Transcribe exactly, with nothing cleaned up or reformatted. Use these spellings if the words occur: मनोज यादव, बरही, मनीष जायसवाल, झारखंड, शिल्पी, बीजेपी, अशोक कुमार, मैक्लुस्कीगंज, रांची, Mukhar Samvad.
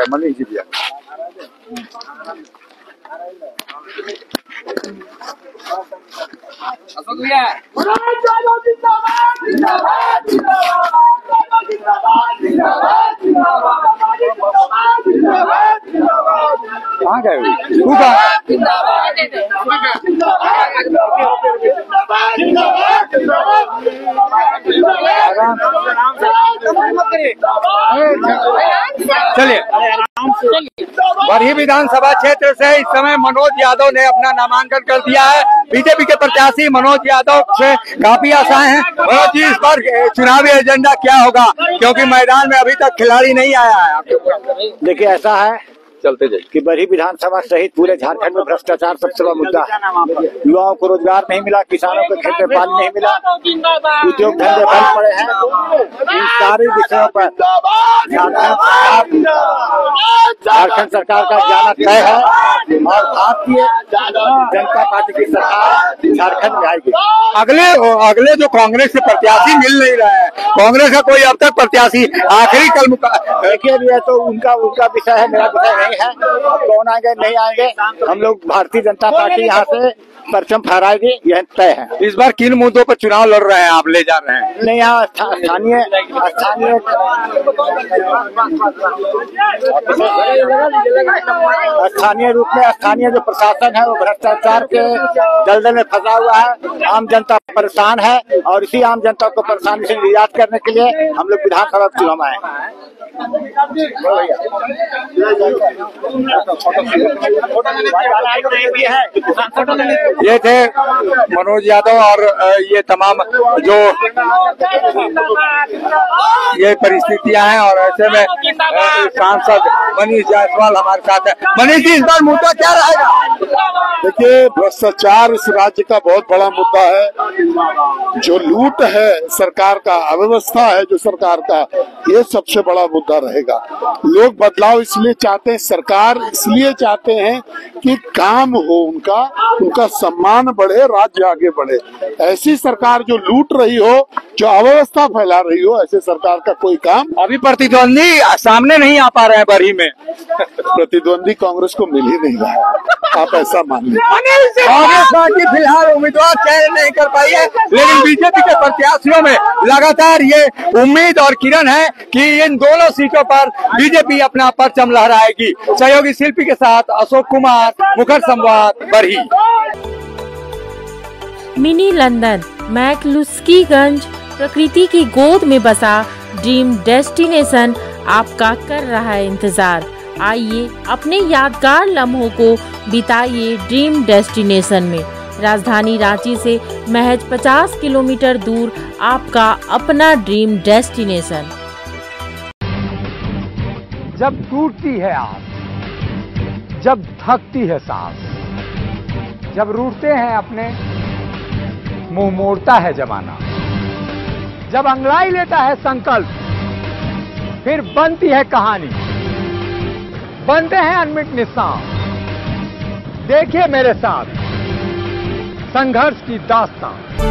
सकता है, मनीष जी कहाँ गए? चलिए, बरही विधानसभा क्षेत्र से इस समय मनोज यादव ने अपना नामांकन कर दिया है। बीजेपी के प्रत्याशी मनोज यादव से काफी आशाएं हैं। मनोज जी, इस बार चुनावी एजेंडा क्या होगा, क्योंकि मैदान में अभी तक खिलाड़ी नहीं आया है आपके? देखिए, ऐसा है चलते जाइए कि बरही विधानसभा सहित पूरे झारखंड में भ्रष्टाचार सबसे बड़ा मुद्दा है। युवाओं को रोजगार नहीं मिला, किसानों को खेत में पानी नहीं मिला, उद्योग धंधे बंद पड़े हैं। इन सारे विषयों पर झारखंड सरकार का जाना तय है और भारतीय जनता पार्टी की सरकार झारखंड में आएगी। अगले अगले जो कांग्रेस के प्रत्याशी मिल नहीं रहे हैं, कांग्रेस का कोई अब तक प्रत्याशी आखिरी कल देखिए, तो उनका उनका विषय है, मेरा विषय नहीं है। कौन आएंगे नहीं आएंगे, हम लोग भारतीय जनता पार्टी यहाँ से परचम फहराएगी, यह तय है। इस बार किन मुद्दों पर चुनाव लड़ रहे हैं आप, ले जा रहे हैं? नहीं, यहाँ स्थानीय स्थानीय स्थानीय रूप में स्थानीय जो प्रशासन है वो भ्रष्टाचार के दलदल में फंसा हुआ है। आम जनता परेशान है और इसी आम जनता को परेशानी से निजात करने के लिए हम लोग विधानसभा चुनाव आए हैं। ये थे मनोज यादव और ये तमाम जो ये परिस्थितियां हैं, और ऐसे में सांसद मनीष जायसवाल हमारे साथ है। मनीष जी, इस बार मुद्दा क्या रहेगा? देखिए, भ्रष्टाचार इस राज्य का बहुत बड़ा मुद्दा है। जो लूट है सरकार का, अव्यवस्था है जो सरकार का, ये सबसे बड़ा मुद्दा रहेगा। लोग बदलाव इसलिए चाहते हैं, सरकार इसलिए चाहते हैं कि काम हो, उनका उनका सम्मान बढ़े, राज्य आगे बढ़े। ऐसी सरकार जो लूट रही हो, जो अव्यवस्था फैला रही हो, ऐसे सरकार का कोई काम। अभी प्रतिद्वंदी सामने नहीं आ पा रहे हैं बरही में। प्रतिद्वंदी कांग्रेस को मिल ही नहीं रहा है, आप ऐसा मान लीजिए। कांग्रेस पार्टी फिलहाल उम्मीदवार चयन नहीं कर पाई है, लेकिन बीजेपी के प्रत्याशियों में लगातार ये उम्मीद और किरण है कि इन दोनों सीटों पर बीजेपी अपना परचम लहराएगी। सहयोगी शिल्पी के साथ अशोक कुमार, मुखर संवाद, बरही। मिनी लंदन, मैक्लुस्कीगंज, प्रकृति की गोद में बसा ड्रीम डेस्टिनेशन आपका कर रहा है इंतजार। आइए अपने यादगार लम्हों को बिताइए ड्रीम डेस्टिनेशन में। राजधानी रांची से महज पचास किलोमीटर दूर आपका अपना ड्रीम डेस्टिनेशन। जब टूटती है आस, जब थकती है सांस, जब रूठते हैं अपने, मुंह मोड़ता है जमाना, जब अंगड़ाई लेता है संकल्प, फिर बनती है कहानी, बनते हैं अनमिट निशान। देखिए मेरे साथ संघर्ष की दास्तान।